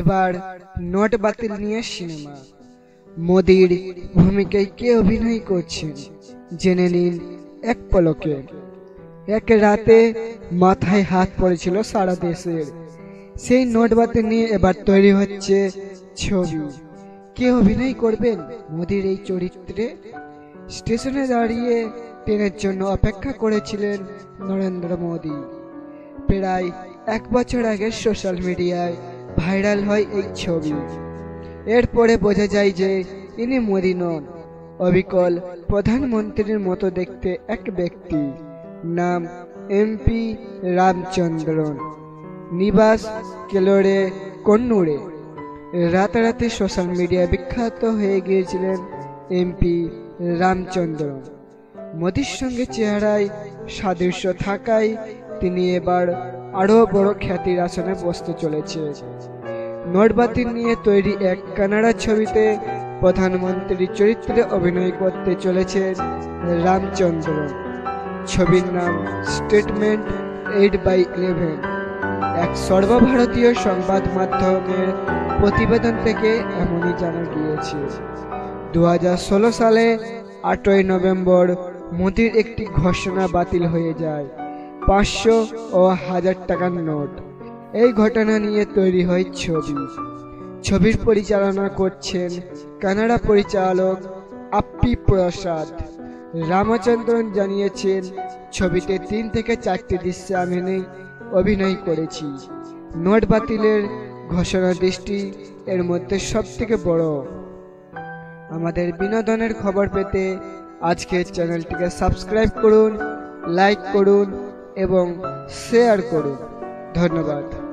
এবার নোট বাতিল নিয়ে সিনেমা। মোদির ভূমিকায় কে অভিনয় করছেন জেনে নিন এক পলকে। এক রাতে মাথায় হাত পড়েছিল সারা দেশের, সেই নোট বাতিল নিয়ে এবার তৈরি হচ্ছে ছবি। কে অভিনয় করবেন মোদির এই চরিত্রে? স্টেশনে দাঁড়িয়ে ট্রেনের জন্য অপেক্ষা করেছিলেন নরেন্দ্র মোদি। প্রায় এক বছর আগে সোশ্যাল মিডিয়ায় ভাইরাল হয় এই ছবি। এরপরে বোঝা যায় যে ইনি মোদি নন, অবিকল প্রধানমন্ত্রীর মতো দেখতে এক ব্যক্তি, নাম এমপি রামচন্দ্রন, নিবাস কেলোরে কন্নুরে। রাতারাতি সোশ্যাল মিডিয়ায় বিখ্যাত হয়ে গিয়েছিলেন এমপি রামচন্দ্রন। মোদির সঙ্গে চেহারায় সাদৃশ্য থাকায় তিনি এবার আরো বড় খ্যাতির আসনে বসতে চলেছে। নোটবাতি নিয়ে তৈরি এক কানাডা ছবিতে প্রধানমন্ত্রীর চরিত্রে অভিনয় করতে চলেছে রামচন্দ্রন। ছবির নাম স্টেটমেন্ট 8/11। এক সর্বভারতীয় সংবাদ মাধ্যমের প্রতিবেদন থেকে এমনই জানা গিয়েছে। 2016 সালে 8ই নভেম্বর মোদির একটি ঘোষণা বাতিল হয়ে যায়, 500 ও 1000 টাকার নোট। এই ঘটনা নিয়ে তৈরি হয় ছবি। ছবির পরিচালনা করছেন কানাডা পরিচালক আপ্পি প্রসাদ। রামচন্দ্রন জানিয়েছেন, ছবিতে 3 থেকে 4টি দৃশ্যে আমি অভিনয় করেছি। নোট বাতিলের ঘোষণা দৃষ্টি এর মধ্যে সবথেকে বড়। আমাদের বিনোদনের খবর পেতে আজকের চ্যানেলটিকে সাবস্ক্রাইব করুন, লাইক করুন এবং শেয়ার করুন। ধন্যবাদ।